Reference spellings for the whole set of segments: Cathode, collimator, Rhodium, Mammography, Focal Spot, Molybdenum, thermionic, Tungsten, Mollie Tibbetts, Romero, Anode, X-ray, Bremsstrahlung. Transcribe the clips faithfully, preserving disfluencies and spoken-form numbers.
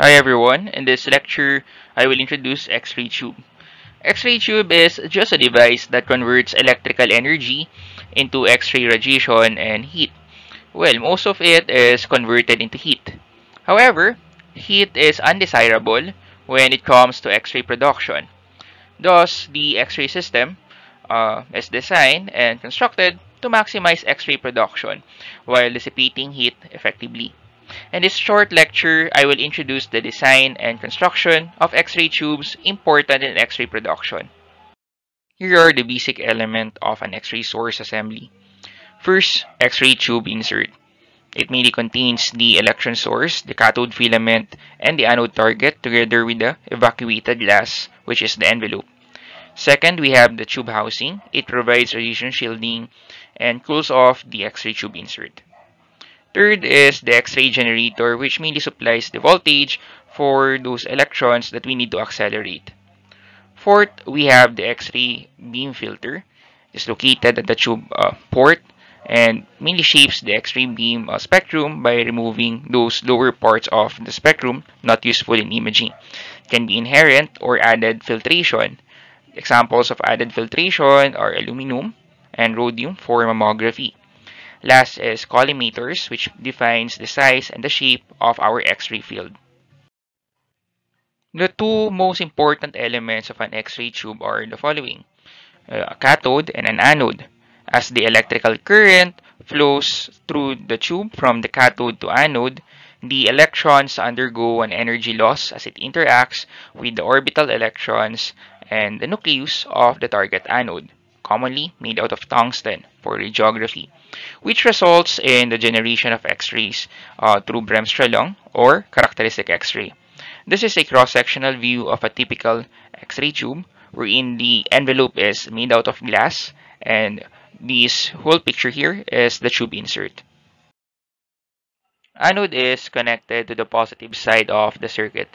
Hi everyone, in this lecture, I will introduce X-ray tube. X-ray tube is just a device that converts electrical energy into X-ray radiation and heat. Well, most of it is converted into heat. However, heat is undesirable when it comes to X-ray production. Thus, the X-ray system uh, is designed and constructed to maximize X-ray production while dissipating heat effectively. In this short lecture, I will introduce the design and construction of X-ray tubes important in X-ray production. Here are the basic elements of an X-ray source assembly. First, X-ray tube insert. It mainly contains the electron source, the cathode filament, and the anode target together with the evacuated glass, which is the envelope. Second, we have the tube housing. It provides radiation shielding and cools off the X-ray tube insert. Third is the X-ray generator, which mainly supplies the voltage for those electrons that we need to accelerate. Fourth, we have the X-ray beam filter. It's located at the tube uh, port and mainly shapes the X-ray beam uh, spectrum by removing those lower parts of the spectrum not useful in imaging. It can be inherent or added filtration. Examples of added filtration are aluminum and rhodium for mammography. Last is collimators, which defines the size and the shape of our X-ray field. The two most important elements of an X-ray tube are the following: a cathode and an anode. As the electrical current flows through the tube from the cathode to anode, the electrons undergo an energy loss as it interacts with the orbital electrons and the nucleus of the target anode, commonly made out of tungsten for radiography, which results in the generation of X-rays uh, through Bremsstrahlung or characteristic X-ray. This is a cross-sectional view of a typical X-ray tube, wherein the envelope is made out of glass, and this whole picture here is the tube insert. Anode is connected to the positive side of the circuit,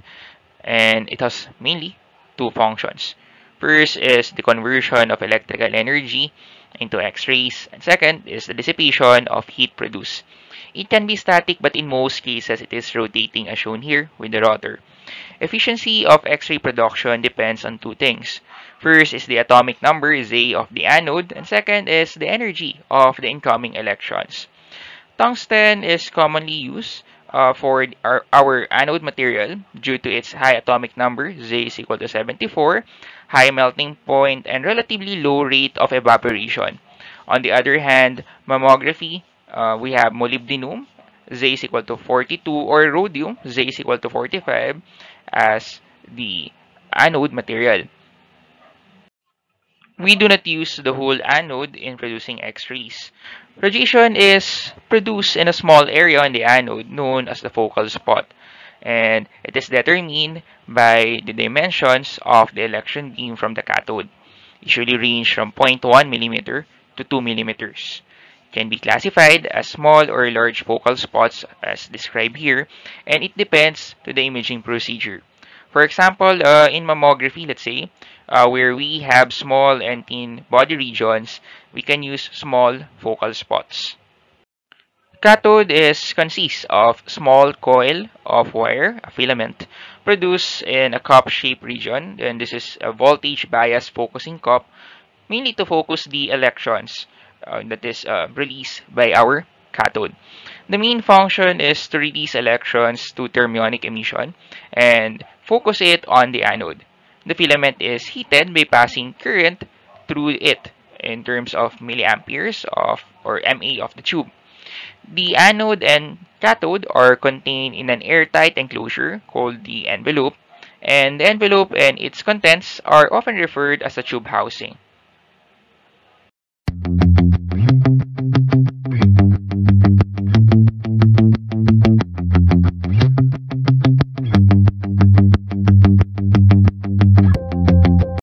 and it has mainly two functions. First is the conversion of electrical energy into X-rays, and second is the dissipation of heat produced. It can be static, but in most cases it is rotating, as shown here with the rotor. Efficiency of X-ray production depends on two things. First is the atomic number, Z, of the anode, and second is the energy of the incoming electrons. Tungsten is commonly used uh, for our, our anode material due to its high atomic number, Z is equal to seventy-four, high melting point, and relatively low rate of evaporation. On the other hand, mammography, uh, we have molybdenum, Z is equal to forty-two, or rhodium, Z is equal to forty-five, as the anode material. We do not use the whole anode in producing X-rays. Radiation is produced in a small area on the anode known as the focal spot, and it is determined by the dimensions of the electron beam from the cathode. It usually range from zero point one millimeter to two millimeters. It can be classified as small or large focal spots as described here, and it depends to the imaging procedure. For example, uh, in mammography, let's say, uh, where we have small and thin body regions, we can use small focal spots. Cathode is consists of small coil of wire, a filament, produced in a cup-shaped region, and this is a voltage-biased focusing cup, mainly to focus the electrons uh, that is uh, released by our cathode. The main function is to release electrons to thermionic emission and focus it on the anode. The filament is heated by passing current through it in terms of milliamperes of or M A of the tube. The anode and cathode are contained in an airtight enclosure called the envelope, and the envelope and its contents are often referred as a tube housing.